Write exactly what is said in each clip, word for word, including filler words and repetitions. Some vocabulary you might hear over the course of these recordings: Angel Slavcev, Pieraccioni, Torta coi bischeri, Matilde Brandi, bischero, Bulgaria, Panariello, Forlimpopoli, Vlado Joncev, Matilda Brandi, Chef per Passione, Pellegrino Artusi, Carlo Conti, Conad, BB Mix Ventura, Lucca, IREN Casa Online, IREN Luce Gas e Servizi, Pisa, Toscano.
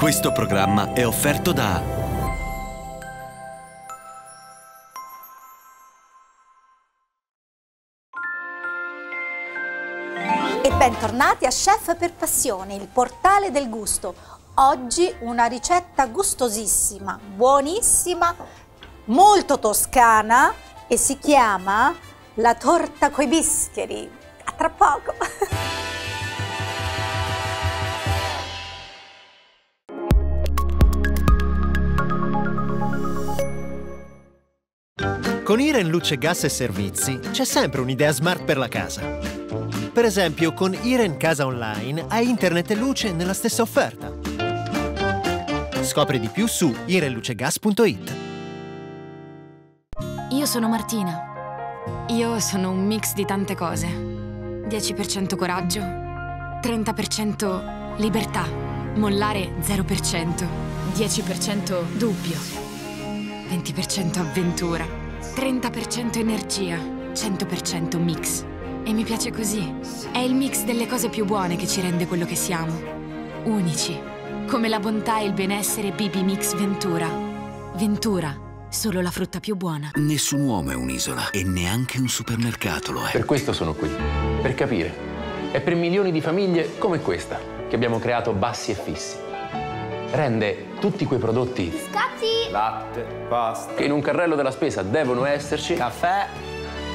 Questo programma è offerto da E bentornati a Chef per Passione, il portale del gusto. Oggi una ricetta gustosissima, buonissima, molto toscana e si chiama la torta coi bischeri. A tra poco! Con IREN Luce Gas e Servizi c'è sempre un'idea smart per la casa. Per esempio, con IREN Casa Online hai internet e luce nella stessa offerta. Scopri di più su I R E N Lucegas punto I T. Io sono Martina. Io sono un mix di tante cose. dieci per cento coraggio, trenta per cento libertà, mollare zero per cento, dieci per cento dubbio, venti per cento avventura. trenta per cento energia, cento per cento mix. E mi piace così. È il mix delle cose più buone che ci rende quello che siamo. Unici, come la bontà e il benessere B B Mix Ventura. Ventura, solo la frutta più buona. Nessun uomo è un'isola e neanche un supermercato lo è. Per questo sono qui, per capire. È per milioni di famiglie come questa che abbiamo creato Bassi e Fissi. Rende tutti quei prodotti, biscotti, latte, pasta, che in un carrello della spesa devono esserci, caffè,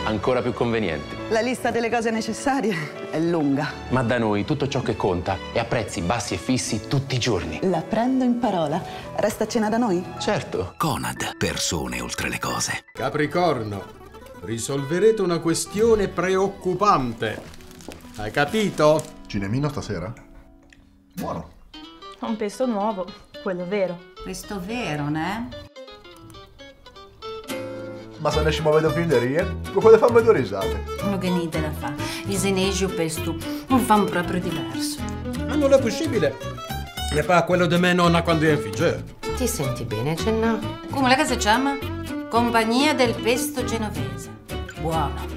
ancora più convenienti. La lista delle cose necessarie è lunga. Ma da noi tutto ciò che conta è a prezzi bassi e fissi tutti i giorni. La prendo in parola. Resta a cena da noi? Certo. Conad, persone oltre le cose. Capricorno, risolverete una questione preoccupante. Hai capito? Cinemino stasera? Buono. Un pesto nuovo, quello vero. Pesto vero, ne? Ma se ne ci muove da finderie, potete farmi due risate. Non che niente da fare, i senesi o pesto non fanno proprio diverso. Ma non è possibile, ne fa quello di me nonna quando è in figge. Ti senti bene, Cenna? Come la casa chiama? Compagnia del pesto genovese. Buono.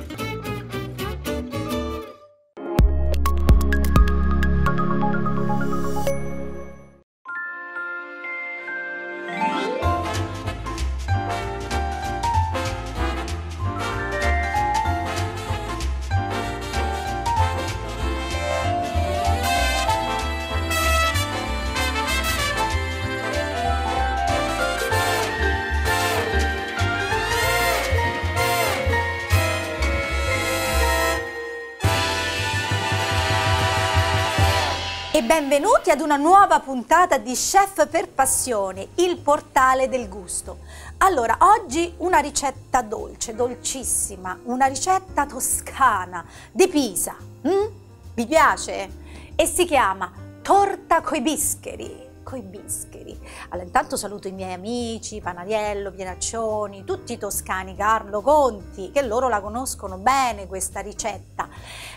Benvenuti ad una nuova puntata di Chef per Passione, il portale del gusto. Allora, oggi una ricetta dolce, dolcissima, una ricetta toscana di Pisa. Mm? Vi piace? E si chiama torta coi bischeri. Coi bischeri. Allora, intanto saluto i miei amici, Panariello, Pieraccioni, tutti i toscani, Carlo Conti, che loro la conoscono bene questa ricetta.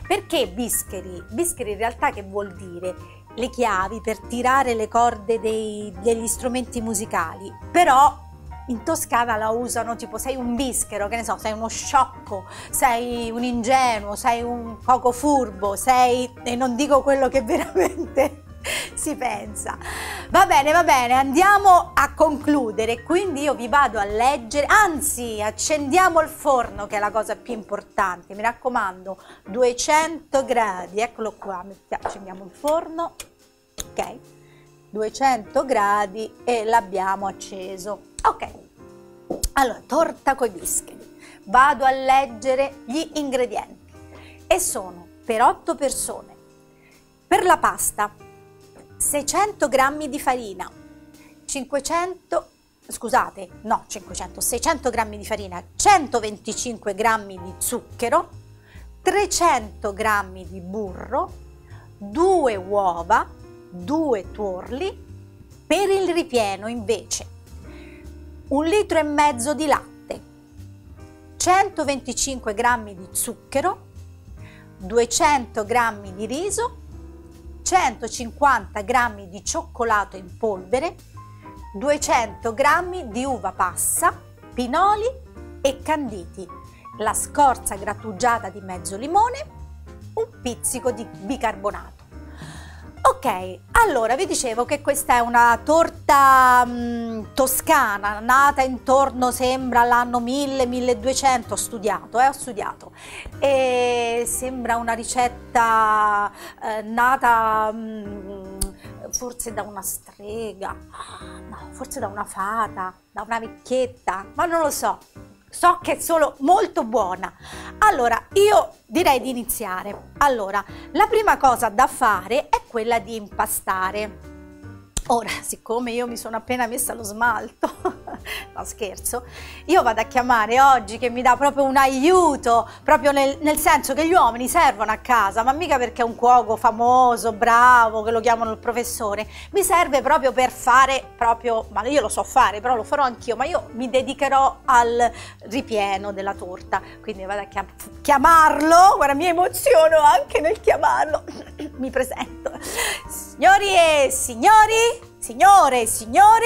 Perché bischeri? Bischeri in realtà che vuol dire? Le chiavi per tirare le corde dei, degli strumenti musicali, però in Toscana la usano tipo sei un bischero, che ne so, sei uno sciocco, sei un ingenuo, sei un poco furbo, sei, e non dico quello che veramente si pensa. Va bene, va bene, andiamo a concludere, quindi io vi vado a leggere, anzi accendiamo il forno che è la cosa più importante, mi raccomando, duecento gradi, eccolo qua, accendiamo il forno, ok, duecento gradi e l'abbiamo acceso, ok. Allora, torta coi bischeri, vado a leggere gli ingredienti e sono per otto persone, per la pasta seicento grammi di farina, cinquecento, scusate, no, cinquecento, seicento grammi di farina, centoventicinque grammi di zucchero, trecento grammi di burro, due uova, due tuorli, per il ripieno invece, un litro e mezzo di latte, centoventicinque grammi di zucchero, duecento grammi di riso, centocinquanta grammi di cioccolato in polvere, duecento grammi di uva passa, pinoli e canditi, la scorza grattugiata di mezzo limone, un pizzico di bicarbonato. Ok, allora vi dicevo che questa è una torta mh, toscana, nata intorno sembra all'anno mille milleduecento, ho studiato, eh, ho studiato, e sembra una ricetta eh, nata mh, forse da una strega, no, forse da una fata, da una vecchietta, ma non lo so, so che è solo molto buona. Allora io direi di iniziare. Allora la prima cosa da fare è quella di impastare. Ora, siccome io mi sono appena messa lo smalto, no scherzo, io vado a chiamare oggi che mi dà proprio un aiuto, proprio nel, nel senso che gli uomini servono a casa, ma mica perché è un cuoco famoso, bravo, che lo chiamano il professore, mi serve proprio per fare, proprio, ma io lo so fare, però lo farò anch'io, ma io mi dedicherò al ripieno della torta, quindi vado a chiam chiamarlo, guarda mi emoziono anche nel chiamarlo, mi presento, signori e signori, signore e signori,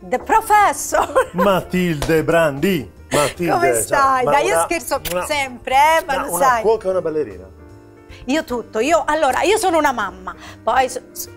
the professor Matilda Brandi. Matilda, come stai? Dai, io scherzo una, sempre, eh, ma lo sai. Una cuoca e una ballerina. Io tutto, io allora io sono una mamma, poi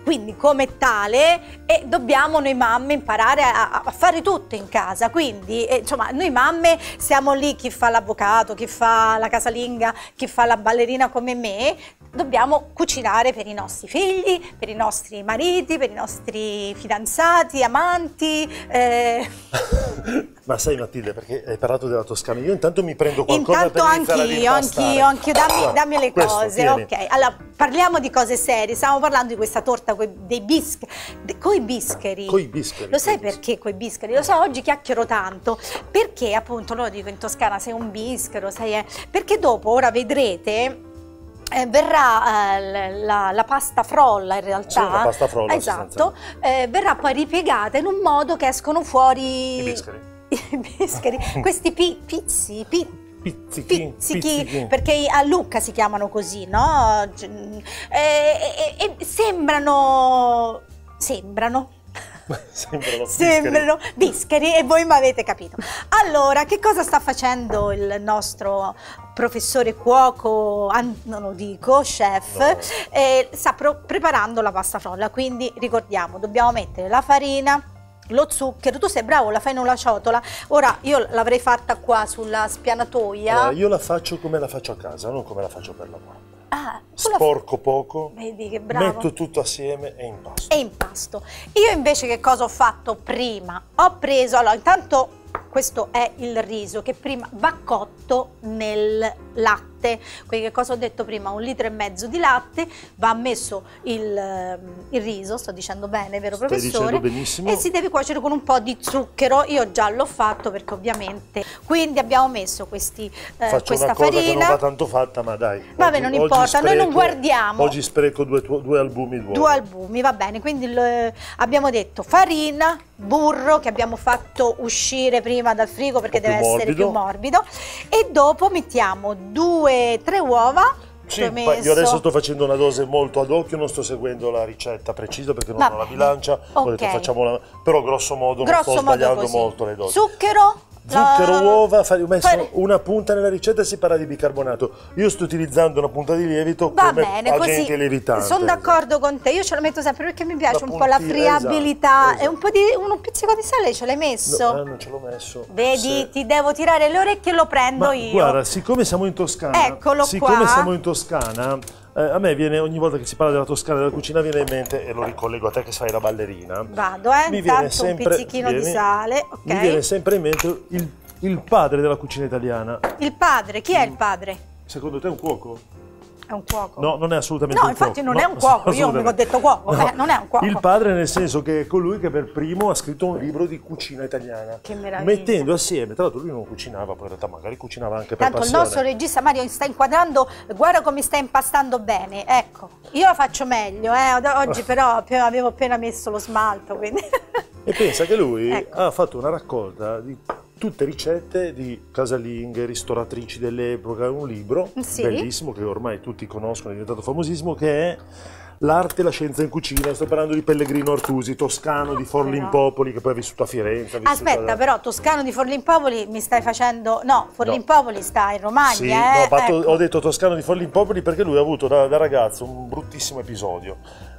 quindi come tale e dobbiamo noi mamme imparare a, a fare tutto in casa, quindi eh, insomma noi mamme siamo lì, chi fa l'avvocato, chi fa la casalinga, chi fa la ballerina come me, dobbiamo cucinare per i nostri figli, per i nostri mariti, per i nostri fidanzati, amanti. Eh. Ma sai Matilda, perché hai parlato della Toscana, io intanto mi prendo qualcosa intanto per iniziare ad impastare. Intanto anch'io, anch'io, dammi, dammi le Questo, cose. Tieni. Ok, allora parliamo di cose serie, stiamo parlando di questa torta coi, dei bisc, de, coi bischeri. Coi bischeri. Lo sai coi perché coi bischeri? Lo so, oggi chiacchiero tanto, perché appunto, loro dico in Toscana sei un bischero, sei... Eh, perché dopo, ora vedrete... Eh, verrà eh, la, la pasta frolla in realtà, sì, la pasta frolla, esatto, eh, verrà poi ripiegata in un modo che escono fuori i bischeri, I bischeri. questi pi, pizzi, pi, pizzichi, pizzichi, pizzichi, perché a Lucca si chiamano così, no? E, e, e sembrano, sembrano, sembrano, sembrano bischeri, e voi mi avete capito. Allora, che cosa sta facendo il nostro professore cuoco, non lo dico, chef, no. eh, sta preparando la pasta frolla, quindi ricordiamo, dobbiamo mettere la farina, lo zucchero, tu sei bravo, la fai in una ciotola, ora io l'avrei fatta qua sulla spianatoia. Allora, io la faccio come la faccio a casa, non come la faccio per lavoro. Ah, sporco poco, vedi che bravo. Metto tutto assieme e impasto. E impasto. Io invece che cosa ho fatto prima? Ho preso, allora intanto... Questo è il riso che prima va cotto nel latte, quindi che cosa ho detto prima? Un litro e mezzo di latte, va messo il, il riso, sto dicendo bene, vero Stai professore? Benissimo. E si deve cuocere con un po' di zucchero, io già l'ho fatto perché ovviamente, quindi abbiamo messo questi, eh, Faccio questa farina. Faccio una cosa farina. Che non va tanto fatta, ma dai. Vabbè, non importa, spreco, noi non guardiamo. Oggi spreco due, due albumi d'uovo. Due albumi, va bene, quindi eh, abbiamo detto farina, burro che abbiamo fatto uscire prima dal frigo perché deve morbido. essere più morbido, e dopo mettiamo due tre uova. Sì, io adesso sto facendo una dose molto ad occhio, non sto seguendo la ricetta precisa perché non Va ho bene. la bilancia, okay. ho detto facciamo una, però grosso modo grosso non sto modo sbagliando così. molto le dosi. Zucchero, Zucchero, la... uova, ho messo Fare... una punta nella ricetta, si parla di bicarbonato. Io sto utilizzando una punta di lievito Va come bene, agente così lievitante. Sono d'accordo con te, io ce la metto sempre perché mi piace la un puntina, po' la friabilità, esatto, esatto. E un po' di un pizzico di sale ce l'hai messo? No, eh, non ce l'ho messo. Vedi, se... ti devo tirare le orecchie e lo prendo Ma, io. Guarda, siccome siamo in Toscana, Eccolo siccome qua. siamo in Toscana, eh, a me viene ogni volta che si parla della Toscana e della cucina viene in mente, e lo ricollego a te che fai la ballerina. Vado, eh, mi viene sempre, un pizzichino viene, di sale. Okay. Mi viene sempre in mente il, il padre della cucina italiana. Il padre? Chi è il padre? Secondo te è un cuoco? È un cuoco? No, non è assolutamente no, un cuoco. No, infatti non è un cuoco, io mi ho detto cuoco, no. eh, non è un cuoco. Il padre nel senso che è colui che per primo ha scritto un libro di cucina italiana. Che meraviglia. Mettendo assieme, tra l'altro lui non cucinava, poi in realtà magari cucinava anche per Tanto passione. Tanto il nostro regista Mario sta inquadrando, guarda come sta impastando bene, ecco. Io la faccio meglio, eh. oggi però avevo appena messo lo smalto, quindi... E pensa che lui ecco. ha fatto una raccolta di... tutte ricette di casalinghe, ristoratrici dell'epoca, un libro sì. bellissimo che ormai tutti conoscono, è diventato famosissimo, che è L'arte e la scienza in cucina. Sto parlando di Pellegrino Artusi, Toscano di Forlimpopoli, che poi ha vissuto a Firenze. Aspetta, da... però Toscano di Forlimpopoli mi stai facendo... No, Forlimpopoli no. sta in Romagna, sì, eh? no, fatto, ecco. Ho detto Toscano di Forlimpopoli perché lui ha avuto da, da ragazzo un bruttissimo episodio.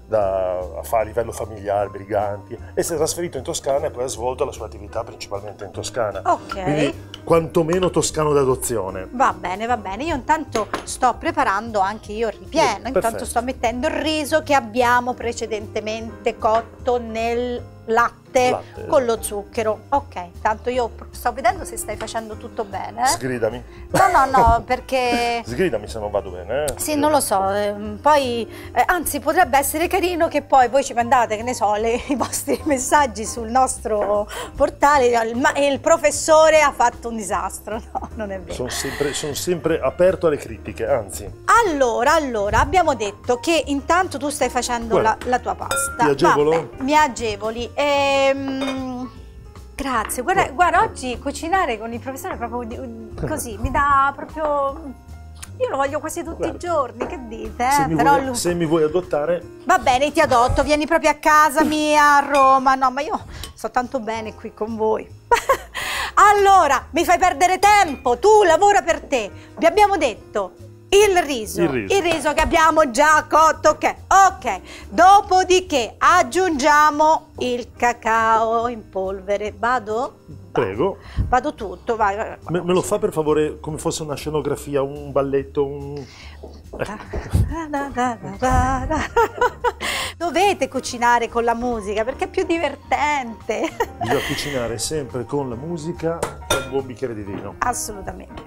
da, a fare a livello familiare, briganti, e si è trasferito in Toscana e poi ha svolto la sua attività principalmente in Toscana. Ok. Quindi quantomeno toscano d'adozione. Va bene, va bene. Io intanto sto preparando anche io il ripieno, eh, intanto perfetto. Sto mettendo il riso che abbiamo precedentemente cotto nel latte, latte con lo zucchero. Ok, tanto io sto vedendo se stai facendo tutto bene. Eh? Sgridami. No, no, no, perché... Sgridami se non vado bene. Eh? Sì, non lo so, eh, poi, eh, anzi potrebbe essere carino che poi voi ci mandate, che ne so, le, i vostri messaggi sul nostro portale, il, ma il professore ha fatto un disastro, no, non è vero. Sono sempre, sono sempre aperto alle critiche, anzi. Allora, allora, abbiamo detto che intanto tu stai facendo well, la, la tua pasta. Ti agevolo? Vabbè, mi agevoli. Ehm, grazie, guarda, guarda, oggi cucinare con il professore è proprio così, mi dà proprio... Io lo voglio quasi tutti guarda. i giorni, che dite? Eh? Se, mi Però vuoi, se mi vuoi adottare... Va bene, ti adotto, vieni proprio a casa mia, a Roma. No, ma io sto tanto bene qui con voi. Allora, mi fai perdere tempo, tu lavora per te. Vi abbiamo detto... Il riso, il riso, il riso che abbiamo già cotto, ok, ok, dopodiché aggiungiamo il cacao in polvere, vado? Prego. Vado tutto, vai. vai, vai. Me, me lo fa per favore come fosse una scenografia, un balletto, un... Dovete cucinare con la musica perché è più divertente. Bisogna cucinare sempre con la musica e un buon bicchiere di vino. Assolutamente.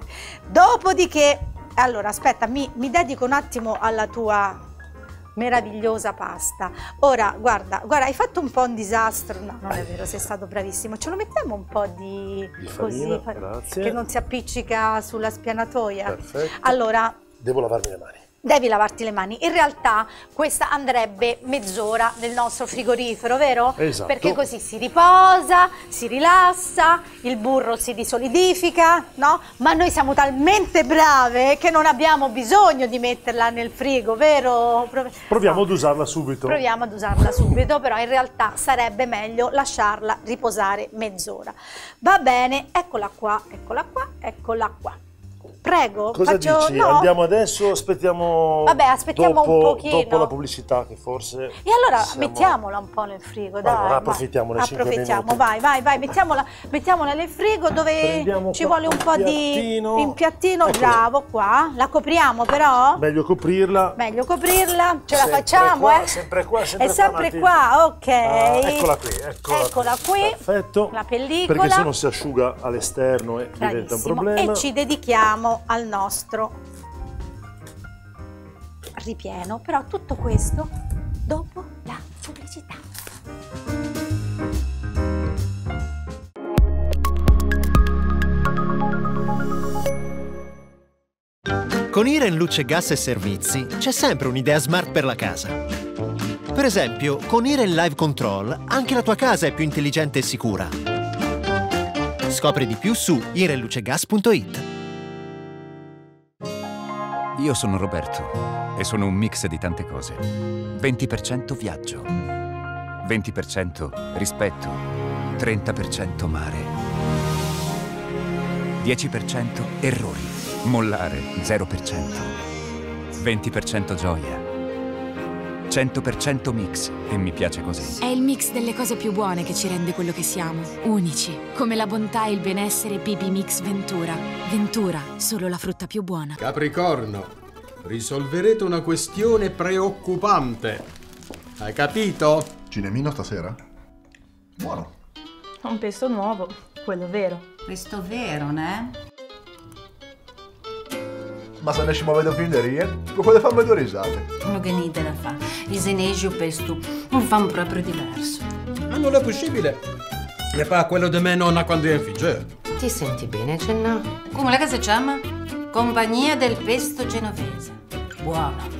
Dopodiché... Allora, aspetta, mi, mi dedico un attimo alla tua meravigliosa pasta. Ora, guarda, guarda, hai fatto un po' un disastro. No, non è vero, sei stato bravissimo. Ce lo mettiamo un po' di, di farina, così, grazie. Che non si appiccica sulla spianatoia. Perfetto. Allora, devo lavarmi le mani. Devi lavarti le mani. In realtà questa andrebbe mezz'ora nel nostro frigorifero, vero? Esatto. Perché così si riposa, si rilassa, il burro si risolidifica, no? Ma noi siamo talmente brave che non abbiamo bisogno di metterla nel frigo, vero? Proviamo no. ad usarla subito. Proviamo ad usarla subito, però in realtà sarebbe meglio lasciarla riposare mezz'ora. Va bene, eccola qua, eccola qua, eccola qua. Prego, cosa faccio... dici? No. Andiamo adesso o aspettiamo, Vabbè, aspettiamo dopo, un pochino. dopo la pubblicità che forse... E allora siamo... mettiamola un po' nel frigo, dai. Allora, approfittiamo dei cinque minuti. Vai, vai, vai, mettiamola, mettiamola nel frigo dove Prendiamo ci vuole un po' di... In piattino, ecco. Bravo, qua. La copriamo però? Meglio coprirla. Meglio coprirla, ce sempre la facciamo, qua, eh? Sempre qua, sempre qua. È sempre qua, ok. Ah, eccola qui, eccola, eccola qui. Perfetto. La pellicola. Perché se non si asciuga all'esterno e diventa un problema. E ci dedichiamo al nostro ripieno, però tutto questo dopo la pubblicità. Con IREN Luce Gas e Servizi c'è sempre un'idea smart per la casa. Per esempio, con IREN Live Control anche la tua casa è più intelligente e sicura. Scopri di più su I R E N Luce gas punto it. Io sono Roberto e sono un mix di tante cose. venti per cento viaggio, venti per cento rispetto, trenta per cento mare, dieci per cento errori, mollare, zero per cento, venti per cento gioia, cento per cento mix e mi piace così. È il mix delle cose più buone che ci rende quello che siamo, unici, come la bontà e il benessere B B Mix Ventura. Ventura, solo la frutta più buona. Capricorno, risolverete una questione preoccupante. Hai capito? Cinemino stasera? Buono. Un pesto nuovo, quello vero. Pesto vero, ne? Ma se ne ci muovete a finderie, potete farmi due risate. Uno che niente da fa. Riseneggio pesto, un fan proprio diverso. Ma non è possibile. Ne fa quello di me nonna quando è in figge. Ti senti bene, Cenna? Come la casa si chiama? Compagnia del pesto genovese. Buono.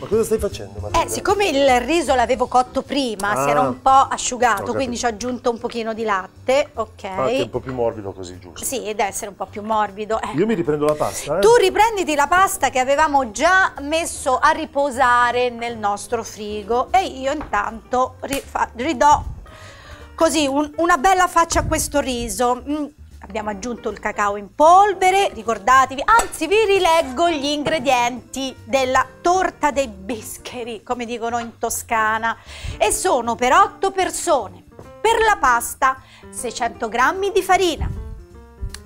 Ma cosa stai facendo, Matilda? Eh, siccome il riso l'avevo cotto prima, ah, si era un po' asciugato, quindi ci ho aggiunto un pochino di latte, ok. Ah, è un po' più morbido così, giusto? Sì, ed essere un po' più morbido. Eh. Io mi riprendo la pasta, eh? Tu riprenditi la pasta che avevamo già messo a riposare nel nostro frigo e io intanto ridò così un, una bella faccia a questo riso. Mm. Abbiamo aggiunto il cacao in polvere, ricordatevi, anzi vi rileggo gli ingredienti della torta dei bischeri, come dicono in Toscana, e sono per otto persone. Per la pasta seicento grammi di farina,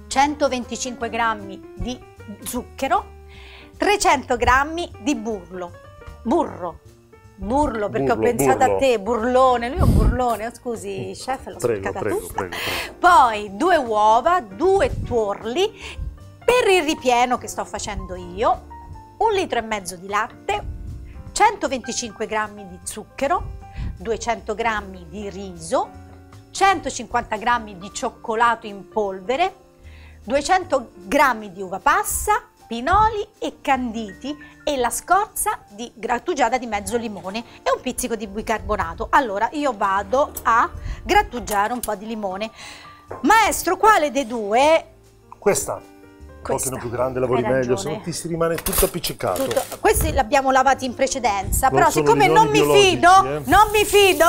centoventicinque grammi di zucchero, trecento grammi di burro, burro, burlo perché burlo, ho pensato burlo. a te, burlone, lui è un burlone, scusi chef, l'ho spiccata tutta. Prego, prego. Poi due uova, due tuorli, per il ripieno che sto facendo io, un litro e mezzo di latte, centoventicinque grammi di zucchero, duecento grammi di riso, centocinquanta grammi di cioccolato in polvere, duecento grammi di uva passa, pinoli e canditi e la scorza di grattugiata di mezzo limone e un pizzico di bicarbonato. Allora io vado a grattugiare un po' di limone. Maestro, quale dei due? Questa. Questa. Un pochino più grande, lavori meglio, se no ti si rimane tutto appiccicato. Tutto. Questi li abbiamo lavati in precedenza, non però siccome non mi fido, eh. non mi fido,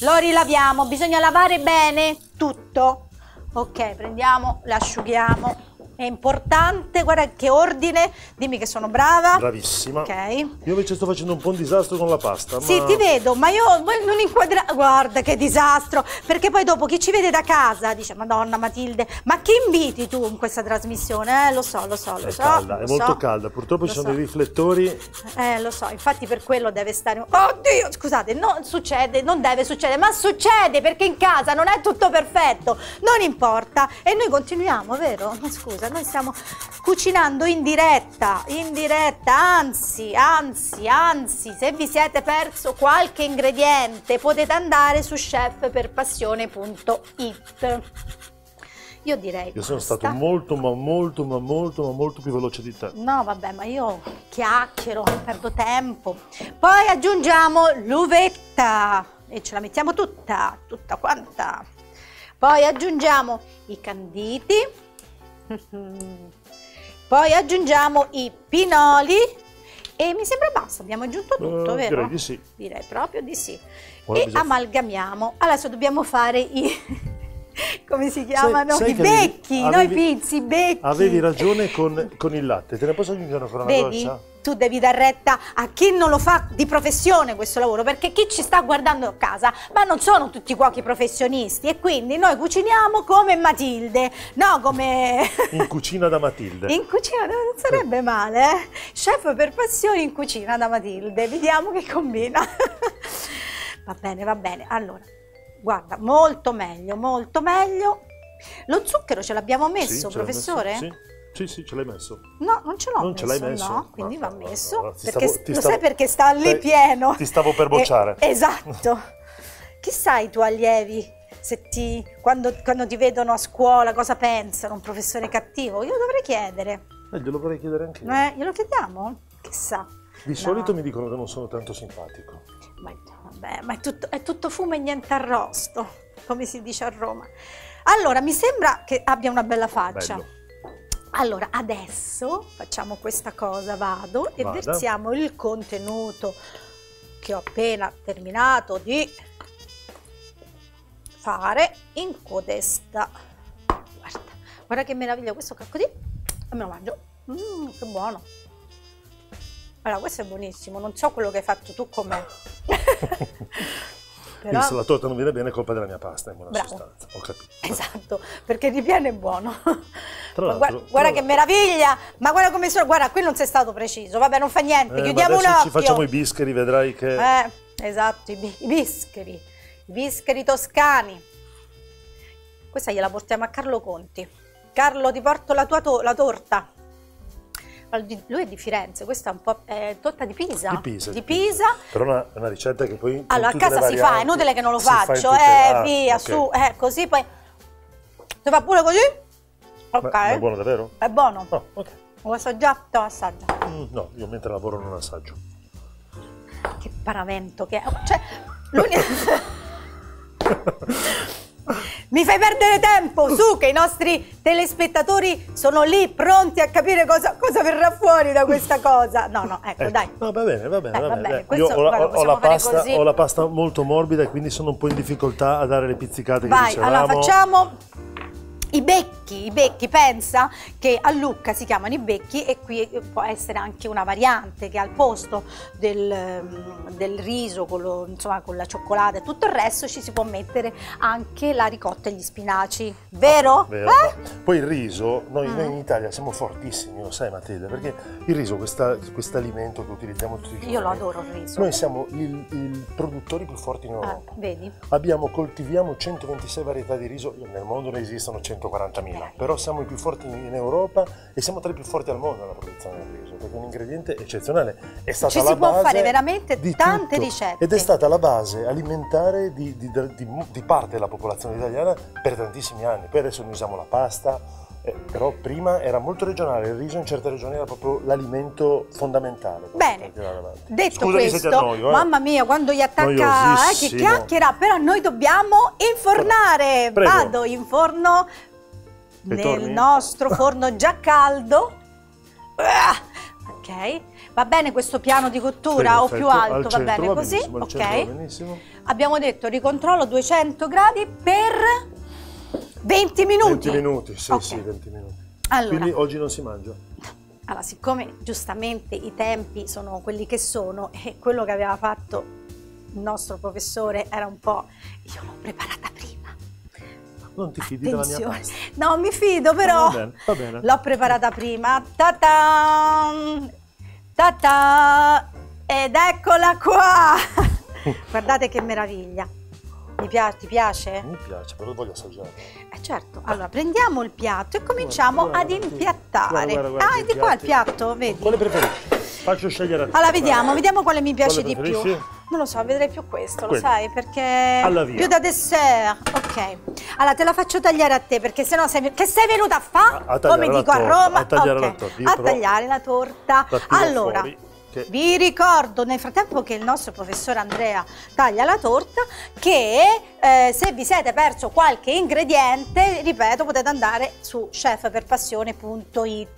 lo rilaviamo, bisogna lavare bene tutto. Ok, prendiamo, l'asciughiamo. È importante, guarda che ordine, dimmi che sono brava. Bravissima. Okay. Io invece sto facendo un po' un disastro con la pasta. Sì, ma... ti vedo, ma io non inquadra... Guarda che disastro, perché poi dopo chi ci vede da casa dice Madonna Matilde, ma chi inviti tu in questa trasmissione? Eh, lo so, lo so, lo è so. È calda, è molto so. calda, purtroppo lo ci sono so. dei riflettori. Eh, lo so, infatti per quello deve stare... Oddio, scusate, non succede, non deve succedere, ma succede perché in casa non è tutto perfetto, non importa. E noi continuiamo, vero? Ma scusa. Noi stiamo cucinando in diretta, in diretta, anzi, anzi, anzi, se vi siete perso qualche ingrediente potete andare su chef per passione punto it. Io direi... Io sono stato molto, ma molto, ma molto, ma molto più veloce di te. No, vabbè, ma io chiacchiero, perdo tempo. Poi aggiungiamo l'uvetta e ce la mettiamo tutta, tutta quanta. Poi aggiungiamo i canditi. Poi aggiungiamo i pinoli e mi sembra basta, abbiamo aggiunto tutto, uh, vero? Direi di sì. Direi proprio di sì. Buona e bisogna. amalgamiamo. Adesso dobbiamo fare i... come si chiamano? Sai, sai I becchi, avevi, noi pizzi, i becchi. Avevi ragione con, con il latte, te ne posso aggiungere ancora una goccia? Tu devi dar retta a chi non lo fa di professione questo lavoro, perché chi ci sta guardando a casa, ma non sono tutti cuochi professionisti e quindi noi cuciniamo come Matilde, no come... In cucina da Matilde. In cucina, non sarebbe male, eh? Chef per passione in cucina da Matilde, vediamo che combina. Va bene, va bene, allora, guarda, molto meglio, molto meglio. Lo zucchero ce l'abbiamo messo, sì, professore? Messo, sì. Sì, sì, ce l'hai messo. No, non ce l'ho messo. Non ce l'hai messo? No, quindi va messo. No, no, no. Perché stavo, lo stavo, sai perché sta lì te, pieno. Ti stavo per bocciare. Eh, esatto. Chissà i tuoi allievi, se ti, quando, quando ti vedono a scuola, cosa pensano, un professore cattivo? Io dovrei chiedere. Eh, glielo vorrei chiedere anche io. Eh, glielo chiediamo? Chissà. Di solito no. mi dicono che non sono tanto simpatico. Ma, vabbè, ma è tutto, è tutto fumo e niente arrosto, come si dice a Roma. Allora, mi sembra che abbia una bella faccia. Bello. Allora, adesso facciamo questa cosa, vado e Vada. versiamo il contenuto che ho appena terminato di fare in codesta. Guarda, guarda che meraviglia, questo qua così e me lo mangio. Mm, che buono. Allora, questo è buonissimo, non so quello che hai fatto tu con me. Però... se la torta non viene bene è colpa della mia pasta, in buona Bravo. sostanza, ho capito. Esatto, perché il ripieno è buono. Tra l'altro, guarda, guarda che meraviglia, ma guarda come sono, guarda qui non sei stato preciso, vabbè non fa niente, eh, chiudiamo un occhio. Ci facciamo i bischeri, vedrai che... Eh, esatto, i, i bischeri, i bischeri toscani. Questa gliela portiamo a Carlo Conti. Carlo, ti porto la tua to la torta. Lui è di Firenze, questa è un po' è torta di Pisa. Di Pisa. Di Pisa. Però è una, una ricetta che poi... Allora, a casa si fa, è inutile che non lo faccio. Fa eh, ah, via, okay. su, eh, così, poi... Si fa pure così? Ok. Ma è buono davvero? È buono. Oh, ok. Lo assaggiato? Assaggia. Mm, no, io mentre lavoro non assaggio. Che paravento che è. Cioè, l'unica... Mi fai perdere tempo, su, che i nostri telespettatori sono lì pronti a capire cosa, cosa verrà fuori da questa cosa. No, no, ecco, eh, dai. No, va bene, va bene, eh, va bene. Va bene. Questo, Io ho la, guarda, ho, la pasta, ho la pasta molto morbida e quindi sono un po' in difficoltà a dare le pizzicate. Vai, che allora facciamo... I becchi, i becchi, pensa che a Lucca si chiamano i becchi e qui può essere anche una variante che al posto del, del riso con, lo, insomma, con la cioccolata e tutto il resto ci si può mettere anche la ricotta e gli spinaci, vero? Ah, vero. Eh? Poi il riso, noi, mm. noi in Italia siamo fortissimi, lo sai Matilda, perché il riso, quest'alimento quest che utilizziamo tutti i giorni. Io lo adoro il riso. Noi siamo i produttori più forti in Europa. Ah, vedi? Abbiamo, coltiviamo centoventisei varietà di riso, nel mondo ne esistono centoventisei. centoquarantamila, però siamo i più forti in Europa e siamo tra i più forti al mondo nella produzione del riso, perché è un ingrediente eccezionale. È stata Ci la si base può fare veramente tante tutto. ricette. Ed è stata la base alimentare di, di, di, di parte della popolazione italiana per tantissimi anni. Poi adesso noi usiamo la pasta, eh, però prima era molto regionale, il riso in certe regioni era proprio l'alimento fondamentale. Bene, detto Scusami questo, se ti annoio, eh. mamma mia, quando gli attacca eh, che chiacchiera, però noi dobbiamo infornare. Prego. Vado in forno. Nel torni? nostro forno già caldo. Ok, va bene questo piano di cottura o più alto, va bene così? Ok, abbiamo detto ricontrollo duecento gradi per venti minuti. venti minuti, sì, okay. sì, venti minuti. Allora, quindi oggi non si mangia. Allora, siccome giustamente i tempi sono quelli che sono e quello che aveva fatto il nostro professore era un po'... Io l'ho preparata prima. Non ti fidi della mia pasta? No, mi fido però. Ah, va bene. L'ho preparata prima. Ta-ta! Ta-ta! Ed eccola qua! Guardate che meraviglia. Mi piace, ti piace? Mi piace, però voglio assaggiare. Eh certo. Allora, prendiamo il piatto e cominciamo guarda, guarda, ad impiattare. Guarda, guarda, guarda, ah, è di qua il piatto, vedi? Quale preferisci? Faccio scegliere a te. Allora, vediamo, vediamo quale mi piace quale di più. Non lo so, vedrei più questo, Quello. lo sai, perché più da dessert. Ok. Allora, te la faccio tagliare a te, perché sennò sei... Che sei venuta a fare? A, a Come dico torta, a Roma? A tagliare okay. la torta. A tagliare la torta. La allora... Fuori. Vi ricordo nel frattempo che il nostro professore Andrea taglia la torta che eh, se vi siete perso qualche ingrediente, ripeto, potete andare su chef per passione punto it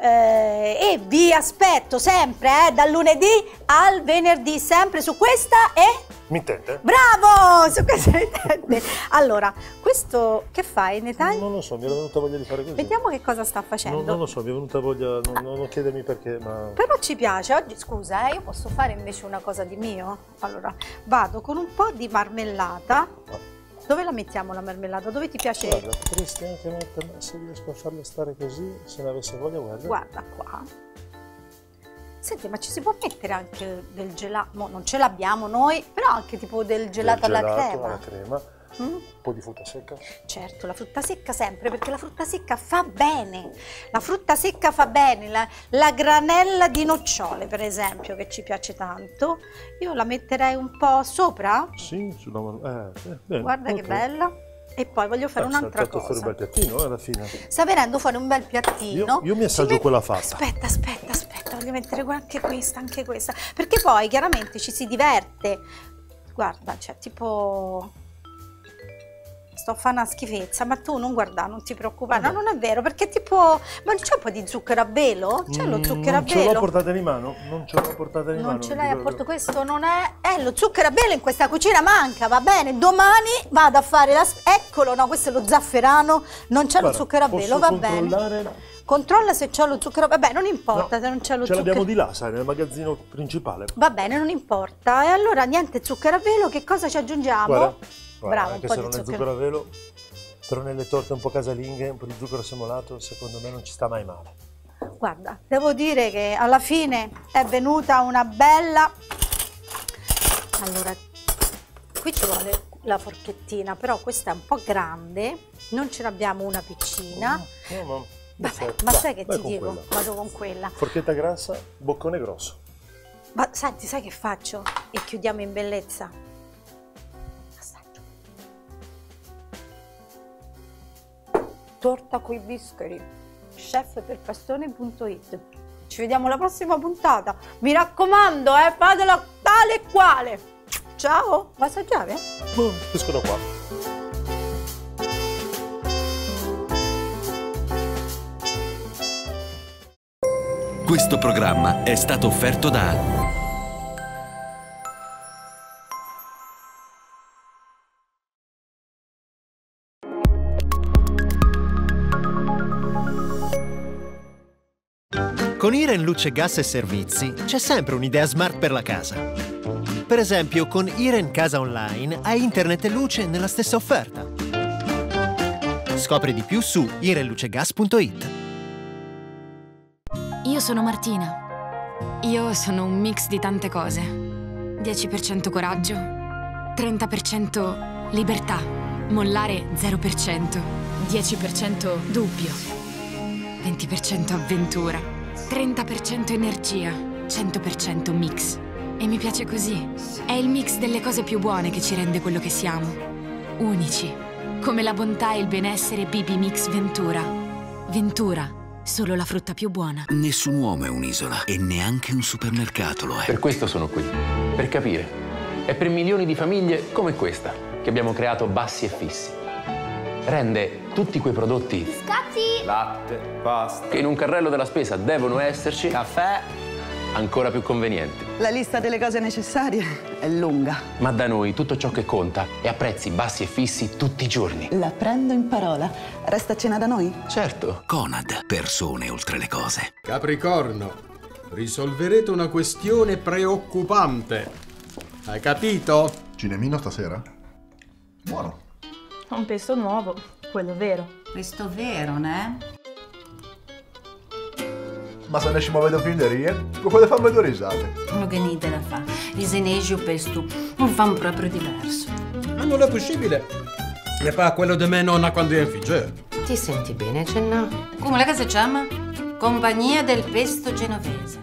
eh, e vi aspetto sempre eh, dal lunedì al venerdì sempre su questa e... Mittente? Bravo! Su questa mittente. Allora, questo che fai? Ne tagli? Non lo so, mi è venuta voglia di fare così. Vediamo che cosa sta facendo. No, non lo so, mi è venuta voglia, non, non chiedermi perché, ma... Però ci piace, oggi, scusa, eh, io posso fare invece una cosa di mio? Allora, vado con un po' di marmellata. Dove la mettiamo la marmellata? Dove ti piace? Guarda, potresti anche metterla, se riesco a farla stare così, se ne avesse voglia, guarda. Guarda qua. Senti, ma ci si può mettere anche del gelato? Non ce l'abbiamo noi, però anche tipo del gelato, del gelato alla crema. Alla crema. Mm? Un po' di frutta secca? Certo, la frutta secca sempre, perché la frutta secca fa bene. La frutta secca fa bene. La, la granella di nocciole, per esempio, che ci piace tanto. Io la metterei un po' sopra. Sì, sulla mano. Eh, eh, bene. Guarda okay. che bella. E poi voglio fare un'altra cosa. Fuori un bel piattino, eh, alla fine. Sta venendo fuori un bel piattino. Io, io mi assaggio met... quella fatta. Aspetta, aspetta, aspetta, voglio mettere anche questa, anche questa. Perché poi chiaramente ci si diverte. Guarda, cioè tipo... Sto a fare una schifezza, ma tu non guarda, non ti preoccupare. No, no, non è vero, perché tipo... Ma c'è un po' di zucchero a velo? C'è mm, lo zucchero a velo? Non ce l'ho portata in mano, non ce l'ho portata in non mano. Non ce l'hai a porto, questo non è... Eh, lo zucchero a velo in questa cucina manca, va bene. Domani vado a fare la... Eccolo, no, questo è lo zafferano. Non c'è lo zucchero a velo, va bene. Controlla se c'è lo zucchero, vabbè non importa no, se non c'è lo ce zucchero. Ce l'abbiamo di là, sai, nel magazzino principale. Va bene, non importa. E allora niente zucchero a velo, che cosa ci aggiungiamo? Guarda, guarda, Bravo, un po' di non zucchero. È zucchero a velo, però nelle torte un po' casalinghe, un po' di zucchero semolato, secondo me non ci sta mai male. Guarda, devo dire che alla fine è venuta una bella... Allora, qui ci vuole la forchettina, però questa è un po' grande, non ce n'abbiamo una piccina. No, no. Vabbè, ma sai che ti dico? Quella. Vado con quella. Forchetta grassa, boccone grosso. Ma senti, sai che faccio? E chiudiamo in bellezza. Assaggio. Torta coi bischeri. chef per passione punto it. Ci vediamo alla prossima puntata. Mi raccomando, eh, fatela tale e quale. Ciao, va a assaggiare? Boh, esco da qua. Questo programma è stato offerto da Con IREN Luce Gas e Servizi c'è sempre un'idea smart per la casa. Per esempio, con IREN Casa Online hai internet e luce nella stessa offerta. Scopri di più su I R E N Lucegas punto I T. Io sono Martina. Io sono un mix di tante cose. dieci per cento coraggio, trenta per cento libertà, mollare zero per cento, dieci per cento dubbio, venti per cento avventura, trenta per cento energia, cento per cento mix. E mi piace così. È il mix delle cose più buone che ci rende quello che siamo. Unici. Come la bontà e il benessere B B Mix Ventura. Ventura. Solo la frutta più buona. Nessun uomo è un'isola e neanche un supermercato lo è. Per questo sono qui. Per capire. E per milioni di famiglie come questa, che abbiamo creato bassi e fissi. Rende tutti quei prodotti... Biscotti! Latte, pasta... Che in un carrello della spesa devono esserci... Caffè! Ancora più convenienti. La lista delle cose necessarie è lunga. Ma da noi tutto ciò che conta è a prezzi bassi e fissi tutti i giorni. La prendo in parola. Resta a cena da noi? Certo. Conad. Persone oltre le cose. Capricorno, risolverete una questione preoccupante. Hai capito? Cinemino stasera? Buono. Un pesto nuovo, quello vero. Pesto vero, ne? Ma se ne ci muove da finderie, potete farmi due risate. Non che niente da fare, riseneggio pesto, un fan proprio diverso. Ma non è possibile. Ne fa quello di me nonna quando è in figge. Ti senti bene, Cenna? Come la casa si chiama? Compagnia del pesto genovese.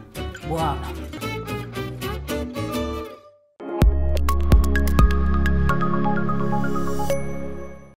Buono.